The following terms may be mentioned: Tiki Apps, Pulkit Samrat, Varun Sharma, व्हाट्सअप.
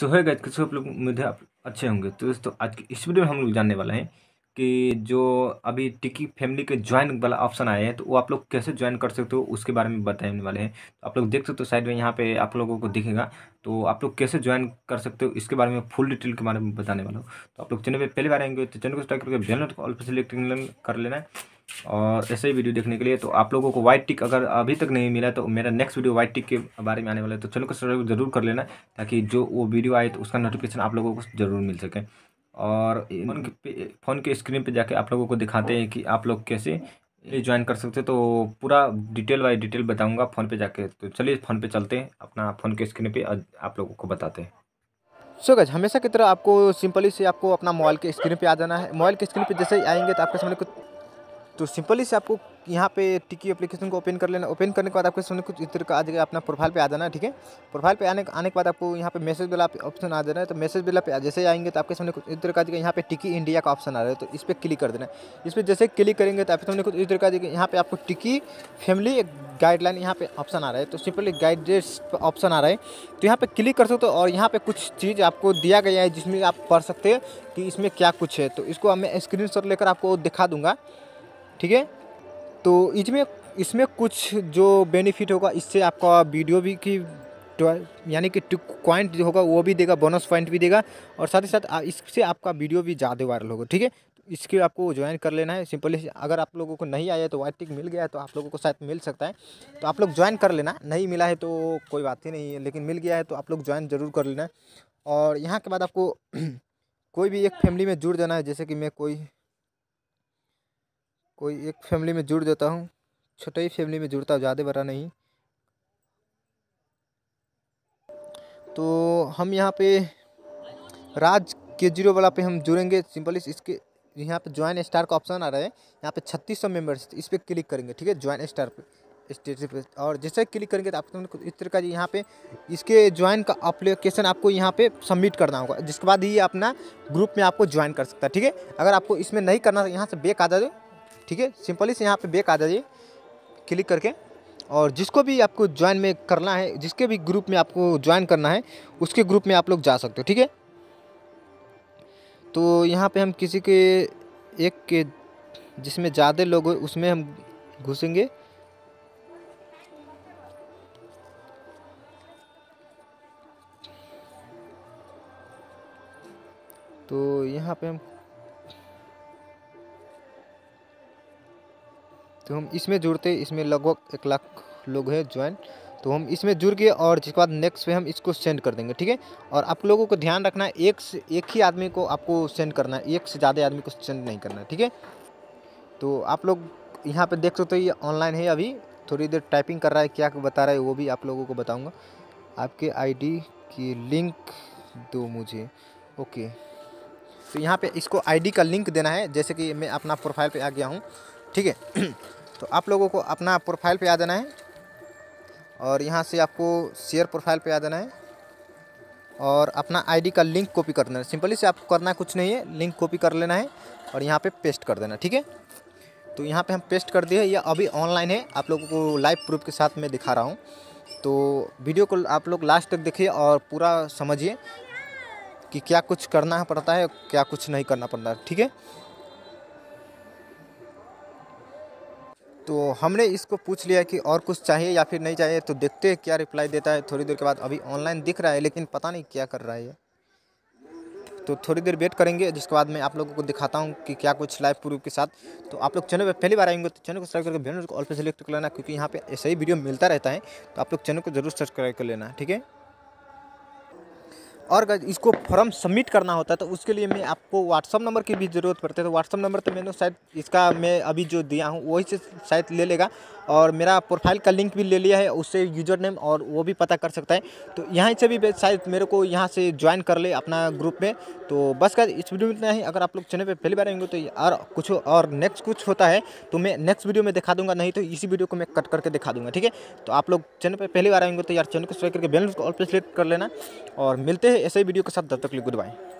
सो है गाइस, किसी आप लोग मुझे अच्छे होंगे। तो दोस्तों आज की इस वीडियो में हम लोग जानने वाले हैं कि जो अभी टिकी फैमिली के ज्वाइन वाला ऑप्शन आया है तो वो आप लोग कैसे ज्वाइन कर सकते हो उसके बारे में बताने वाले हैं। तो आप लोग देख सकते हो साइड में, यहाँ पे आप लोगों को दिखेगा। तो आप लोग कैसे ज्वाइन कर सकते हो इसके बारे में फुल डिटेल के बारे में बताने वाला हूँ। तो आप लोग चैनल पे पहली बार आएंगे तो चैनल को सब्सक्राइब करके बेल नोट ऑल पे सिलेक्ट कर लेना है और ऐसे ही वीडियो देखने के लिए। तो आप लोगों को व्हाइट टिक अगर अभी तक नहीं मिला तो मेरा नेक्स्ट वीडियो व्हाइट टिक के बारे में आने वाला है, तो चैनल को सब्सक्राइब जरूर कर लेना ताकि जो वो वीडियो आए तो उसका नोटिफिकेशन आप लोगों को जरूर मिल सके। और फ़ोन के स्क्रीन पे जाके आप लोगों को दिखाते हैं कि आप लोग कैसे ज्वाइन कर सकते हैं। तो पूरा डिटेल बाई डिटेल बताऊंगा फ़ोन पे जाके। तो चलिए फ़ोन पे चलते हैं, अपना फ़ोन के स्क्रीन पे आप लोगों को बताते हैं। सो गाइस, हमेशा की तरह आपको सिंपली से आपको अपना मोबाइल के स्क्रीन पे आ जाना है। मोबाइल के स्क्रीन पर जैसे ही आएंगे तो आपके सामने कुछ तो सिंपली से आपको यहाँ पे टिकी एप्लीकेशन को ओपन कर लेना। ओपन करने के बाद आपके सामने कुछ इस तरह का आ जाएगा। अपना प्रोफाइल पे आ जाना है, ठीक है। प्रोफाइल पे आने के बाद आपको यहाँ पे मैसेज वाला ऑप्शन आ जाना है। तो मैसेज वाला पे जैसे आएंगे तो आपके सामने कुछ इस तरह का आ जाएगा। यहाँ पे टिकी इंडिया का ऑप्शन आ रहा है तो इस पर क्लिक कर देना है। इस पर जैसे क्लिक करेंगे तो आपके सामने कुछ इस तरह का आ जाएगा। यहाँ पे आपको टिकी फैमिली एक गाइडलाइन यहाँ पे ऑप्शन आ रहा है। तो सिंपली गाइडेंस ऑप्शन आ रहा है तो यहाँ पे क्लिक कर सकते हो। और यहाँ पे कुछ चीज़ आपको दिया गया है जिसमें आप पढ़ सकते हैं कि इसमें क्या कुछ है। तो इसको मैं स्क्रीनशॉट लेकर आपको दिखा दूँगा, ठीक है। तो इसमें कुछ जो बेनिफिट होगा इससे आपका वीडियो भी की यानी कि पॉइंट जो होगा वो भी देगा, बोनस पॉइंट भी देगा और साथ ही साथ इससे आपका वीडियो भी ज़्यादा वायरल होगा, ठीक है। तो इसके आपको ज्वाइन कर लेना है सिंपली। अगर आप लोगों को नहीं आया तो व्हाइट टिक मिल गया है तो आप लोगों को शायद मिल सकता है तो आप लोग ज्वाइन कर लेना। नहीं मिला है तो कोई बात ही नहीं है, लेकिन मिल गया है तो आप लोग ज्वाइन जरूर कर लेना। और यहाँ के बाद आपको कोई भी एक फैमिली में जुड़ जाना है। जैसे कि मैं कोई एक फैमिली में जुड़ जाता हूँ, छोटे ही फैमिली में जुड़ता हूँ, ज़्यादा बड़ा नहीं। तो हम यहाँ पे राज K0 वाला पे हम जुड़ेंगे। सिंपली इसके यहाँ पे ज्वाइन स्टार का ऑप्शन आ रहा है। यहाँ पे 3600 मेम्बर्स, इस पर क्लिक करेंगे, ठीक है, ज्वाइन स्टार पे स्टेटस पे। और जैसे क्लिक करेंगे तो आपको इस तरह का यहाँ पे इसके ज्वाइन का एप्लीकेशन आपको यहाँ पे सबमिट करना होगा, जिसके बाद ही अपना ग्रुप में आपको ज्वाइन कर सकता है, ठीक है। अगर आपको इसमें नहीं करना यहाँ से बैक आ जाए, ठीक है, सिंपली से यहाँ पे बैक आ जाइए क्लिक करके। और जिसको भी आपको ज्वाइन में करना है, जिसके भी ग्रुप में आपको ज्वाइन करना है उसके ग्रुप में आप लोग जा सकते हो, ठीक है। तो यहाँ पे हम किसी के एक के जिसमें ज़्यादा लोग हो उसमें हम घुसेंगे। तो यहाँ पे हम इसमें जुड़ते हैं। इसमें लगभग 1 लाख लोग हैं ज्वाइन। तो हम इसमें जुड़ गए और जिसके बाद नेक्स्ट पे हम इसको सेंड कर देंगे, ठीक है। और आप लोगों को ध्यान रखना है एक ही आदमी को आपको सेंड करना है, एक से ज़्यादा आदमी को सेंड नहीं करना है, ठीक है। तो आप लोग यहाँ पे देख सकते हो ये ऑनलाइन है, अभी थोड़ी देर टाइपिंग कर रहा है, क्या बता रहा है वो भी आप लोगों को बताऊँगा। आपके ID की लिंक दो मुझे, ओके। तो यहाँ पर इसको ID का लिंक देना है। जैसे कि मैं अपना प्रोफाइल पर आ गया हूँ, ठीक है। तो आप लोगों को अपना प्रोफाइल पे आ जाना है और यहाँ से आपको शेयर प्रोफाइल पे आ जाना है और अपना ID का लिंक कॉपी कर देना है। सिंपली से आपको करना कुछ नहीं है, लिंक कॉपी कर लेना है और यहाँ पे पेस्ट कर देना, ठीक है। तो यहाँ पे हम पेस्ट कर दिए। यह अभी ऑनलाइन है, आप लोगों को लाइव प्रूफ के साथ मैं दिखा रहा हूँ। तो वीडियो को आप लोग लास्ट तक देखिए और पूरा समझिए कि क्या कुछ करना पड़ता है क्या कुछ नहीं करना पड़ता, ठीक है। तो हमने इसको पूछ लिया कि और कुछ चाहिए या फिर नहीं चाहिए, तो देखते हैं क्या रिप्लाई देता है। थोड़ी देर के बाद अभी ऑनलाइन दिख रहा है लेकिन पता नहीं क्या कर रहा है। तो थोड़ी देर वेट करेंगे, जिसके बाद मैं आप लोगों को दिखाता हूं कि क्या कुछ लाइव प्रूफ के साथ। तो आप लोग चैनल पर पहली बार आएंगे तो चैनल को सब्सक्राइब करके बेल आइकन को ऑल पे सेलेक्ट कर लेना, क्योंकि यहाँ पर ऐसा ही वीडियो मिलता रहता है। तो आप लोग चैनल को जरूर सब्सक्राइब कर लेना, ठीक है। और इसको फॉर्म सबमिट करना होता है तो उसके लिए मैं आपको व्हाट्सअप नंबर की भी ज़रूरत पड़ती है। तो व्हाट्सअप नंबर तो मैंने शायद इसका मैं अभी जो दिया हूँ वही से शायद ले लेगा और मेरा प्रोफाइल का लिंक भी ले लिया है, उससे यूज़र नेम और वो भी पता कर सकता है। तो यहाँ से भी शायद मेरे को यहाँ से ज्वाइन कर ले अपना ग्रुप में। तो बस गाइस, इस वीडियो में इतना ही। अगर आप लोग चैनल पर पहली बार आएंगे तो और कुछ और नेक्स्ट कुछ होता है तो मैं नेक्स्ट वीडियो में दिखा दूँगा, नहीं तो इसी वीडियो को मैं कट करके दिखा दूँगा, ठीक है। तो आप लोग चैनल पर पहली बार आएंगे तो यार चैनल को सब्सक्राइब करके बेल आइकन को ऑल पे सेलेक्ट कर लेना और मिलते हैं ऐसे ही वीडियो के साथ। तब तक के लिए गुड बाय।